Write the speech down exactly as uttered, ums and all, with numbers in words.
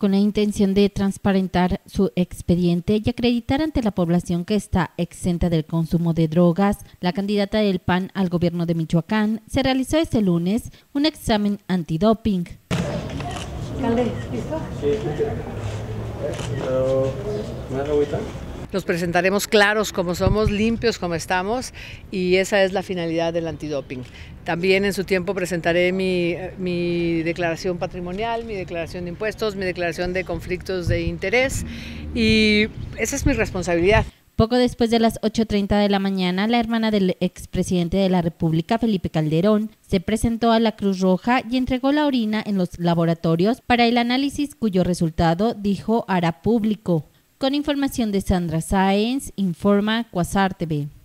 con la intención de transparentar su expediente y acreditar ante la población que está exenta del consumo de drogas. La candidata del P A N al gobierno de Michoacán se realizó este lunes un examen antidoping. Nos presentaremos claros como somos, limpios como estamos, y esa es la finalidad del antidoping. También en su tiempo presentaré mi, mi declaración patrimonial, mi declaración de impuestos, mi declaración de conflictos de interés, y esa es mi responsabilidad. Poco después de las ocho treinta de la mañana, la hermana del expresidente de la República, Felipe Calderón, se presentó a la Cruz Roja y entregó la orina en los laboratorios para el análisis, cuyo resultado, dijo, hará público. Con información de Sandra Sáenz, informa Cuasar T V.